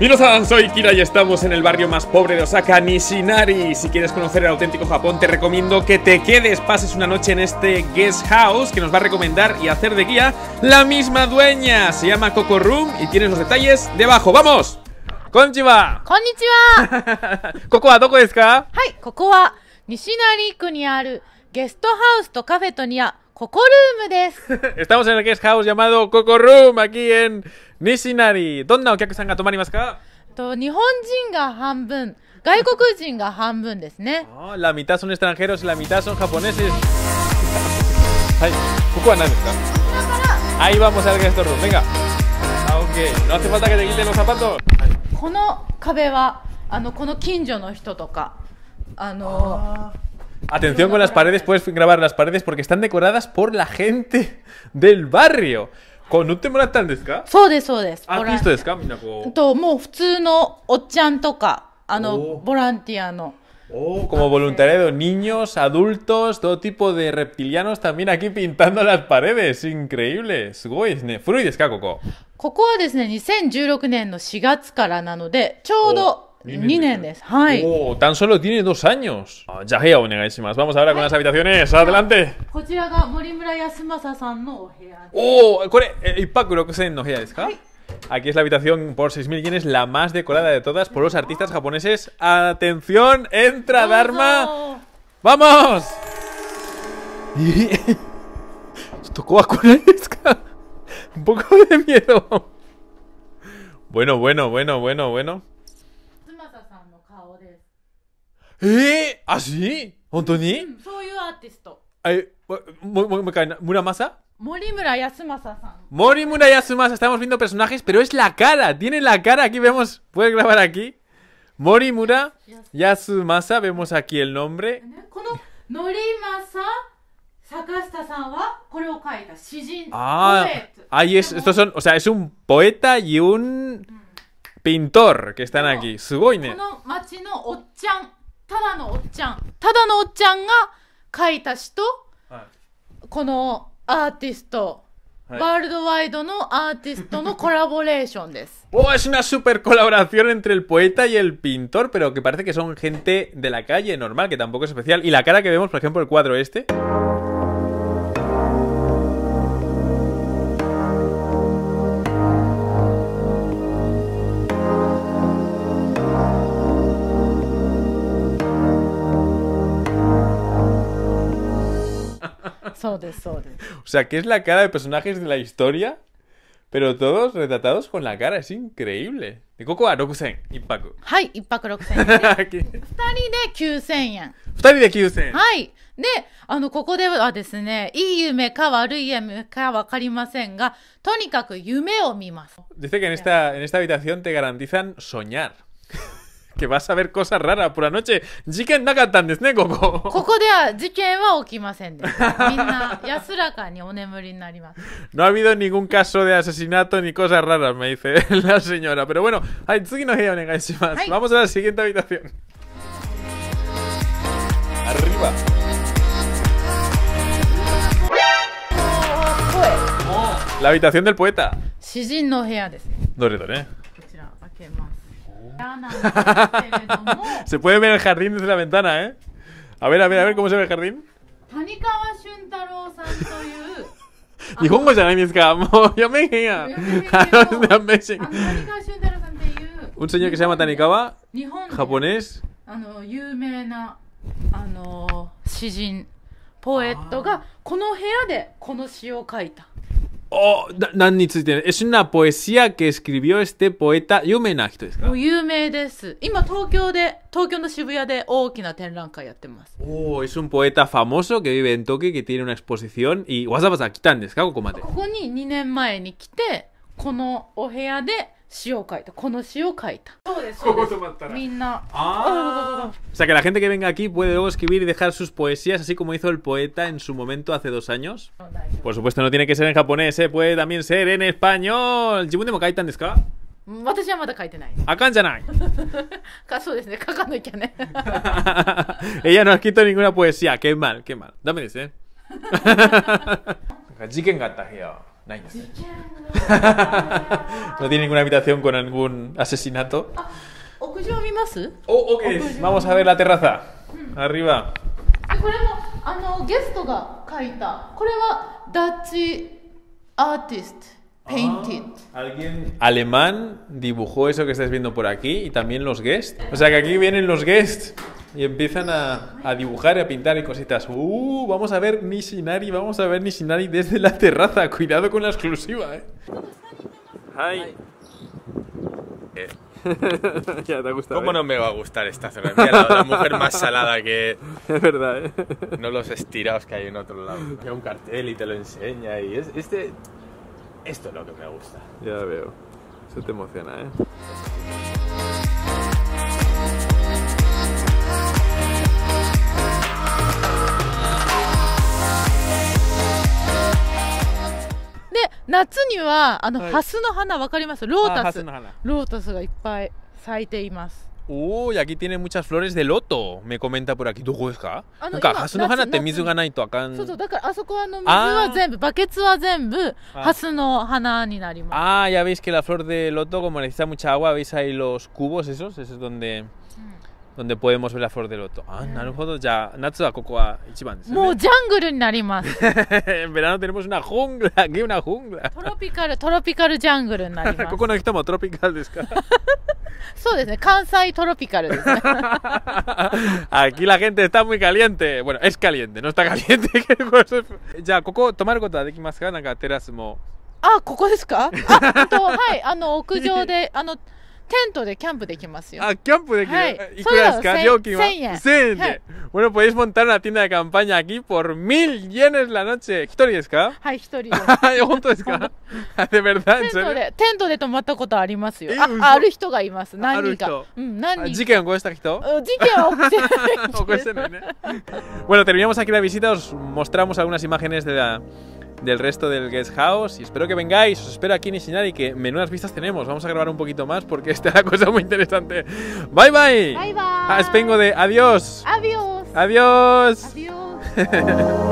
Mino-san, soy Kira y estamos en el barrio más pobre de Osaka, Nishinari. Si quieres conocer el auténtico Japón, te recomiendo que te quedes, pases una noche en este guest house que nos va a recomendar y hacer de guía la misma dueña. Se llama Coco Room y tienes los detalles debajo. ¡Vamos! ¡Konnichiwa! ¡Konnichiwa! ¿Coco wa doko desu ka? ¡Hai! Coco wa Nishinari-ku ni aru guest house to cafe to ni a Coco Room desu. Estamos en el guest house llamado Coco Room aquí en Nishinari. ¿Dónde oyakasan ga tomarimasu ka? Nihonjin ga hanbun, gaikokujin ga hanbun desu ne. Oh, la mitad son extranjeros y la mitad son japoneses. Ay, ¿Coco wa nani desu ka? Ahí vamos al guest room, venga. Ah, ok. No hace falta que te quiten los zapatos. この壁はこの近所の人とかAtención con las paredes, puedes grabar las paredes porque están decoradas por la gente del barrio. ¿Con un temor tan desca? そうですそうです。アーティストですかみんなこう。ともう普通のおっちゃんとかボランティアの。Oh, como voluntariado, niños, adultos, todo tipo de reptilianos también aquí pintando las paredes. Increíble. すごいですね。古いですかここ？ここはですね、2016年の4月からなので、ちょうど。2年です。はい。おお、tan solo tiene 2 años。じゃあ部屋お願いします。vamos ahora con las habitaciones。adelante。こちらが森村康正さんのお部屋。おお、これ1泊 6,000 の部屋ですか？はい。Aquí es la habitación por 6.000 yenes, la más decorada de todas por los artistas japoneses. ¡Atención! ¡Entra, Dharma! ¡Vamos! ¿Tocó a Kunaeska? Un poco de miedo. Bueno, bueno, bueno, bueno, bueno. ¿Eh? ¿Así? ¿Hontoni? Soy un artista. ¿Muramasa? Morimura Yasumasa-san. Morimura Yasumasa, estamos viendo personajes, pero es la cara, tiene la cara, aquí vemos, puedes grabar aquí. Morimura Yasumasa, vemos aquí el nombre. Ah, ahí es, estos son, o sea, es un poeta y un pintor que están aquí. Sugoine. Artista. Worldwide no artista no colaboración. Oh, es una super colaboración entre el poeta y el pintor, pero que parece que son gente de la calle normal, que tampoco es especial. Y la cara que vemos, por ejemplo, el cuadro este. O sea, que es la cara de personajes de la historia, pero todos retratados con la cara, es increíble. De Coco wa 6,000, 1泊。はい、1泊 6,000円。2人で 9,000円。2人で 9,000円。はい。で、ここではですね、いい夢か悪い夢かわかりませんが、とにかく夢を見ます。Dice que en esta habitación te garantizan soñar. Que vas a ver cosas raras por la noche. 事件なかったんですね、ここ。ここでは事件は起きませんでした。みんな安らかにお眠りになります。No ha habido ningún caso de asesinato ni cosas raras, me dice la señora. Pero bueno, hay 次の部屋お願いします。Vamos a la siguiente habitación. Arriba. La habitación del poeta. 詩人の部屋です。どれどれ。こちら開けます。Se puede ver el jardín desde la ventana, ¿eh? A ver, a ver, a ver cómo se ve el jardín. Tanikawa Shuntaro san. Nihongo janai desu ka? Mou yomeheya. Un señor que se llama Tanikawa, japonés. Oh, es una poesía que escribió este poeta. ¿Yume na hito desu ka? Yume desu. Ima Tokio de, Tokio no Shibuya de ookina tenrankai yattemasu. Oh, es un poeta famoso que vive en Tokio, que tiene una exposición y wazawaza kitan desu ka? Koko made. Koko ni 2年前に来て、このお部屋で詩を書いた。この詩を書いた。そうです。みんな。Ah. O sea que la gente que venga aquí puede luego escribir y dejar sus poesías, así como hizo el poeta en su momento hace 2 años. Por supuesto, no tiene que ser en japonés, ¿eh? Puede también ser en español. ¿Jibun demo kaitan desu ka? Watashi wa mada kaite nai. Akan janai. Caso desu ne, kakanoikia ne. Ella no ha escrito ninguna poesía. Qué mal, qué mal. Dame desu, ¿eh? 事件があった部屋。Nine. ¿No tiene ninguna habitación con algún asesinato? Oh, ok. Vamos a ver la terraza. Arriba. パインティッド。 Alguien alemán dibujó eso que estáis viendo por aquí y también los guests. O sea que aquí vienen los guests y empiezan a dibujar y a pintar y cositas. Vamos a ver Nishinari, vamos a ver Nishinari desde la terraza. Cuidado con la exclusiva, eh. Hi. Ya te ha gustado. ¿Cómo no me va a gustar esta zona? Mira, la mujer más salada que... Es verdad, ¿eh? No los estirados que hay en otro lado. Hay un cartel y te lo enseña y es... Esto es lo que me gusta. Ya veo. Eso te emociona, ¿eh? Uy, aquí tiene muchas flores de loto, me comenta por aquí. ¿Tú ves? Ah, ya veis que la flor de loto, como necesita mucha agua, veis ahí los cubos esos, eso es donde... donde podemos ver la flor de loto. Ah, narujodo. Ya, natsu wa koko wa ichiban desu. Mou jungle ni narimasu. En verano tenemos una jungla, aquí una jungla. Tropical, tropical jungle ni narimasu. Koko no hitomo tropical desu ka? So desu ne, Kansai tropical desu ne. Aquí la gente está muy caliente. Bueno, es caliente, no está caliente. Ya, koko tomaru koto wa dekimasu ka? Nanka terasu mo. Ah, koko desu ka? Ah, hai, okujou de, テントでキャンプできますよ。 1000円。 Bueno, podéis montar una tienda de campaña aquí por 1000 yenes la noche. ¿Hitori desu ka? Hai, hitori desu. ¿Honto desu ka? De verdad, en serio. テントで泊まったことありますよ。 ある人がいます。 何人か。 何人か。 事件を起こした人? 事件を起こしてないね。 Bueno, terminamos aquí la visita. Os mostramos algunas imágenes de la... del resto del guest house y espero que vengáis, os espero aquí en Nishinari, que menudas vistas tenemos. Vamos a grabar un poquito más porque esta es la cosa muy interesante. Bye bye. Bye bye. Aspengo de adiós. Adiós. Adiós. Adiós.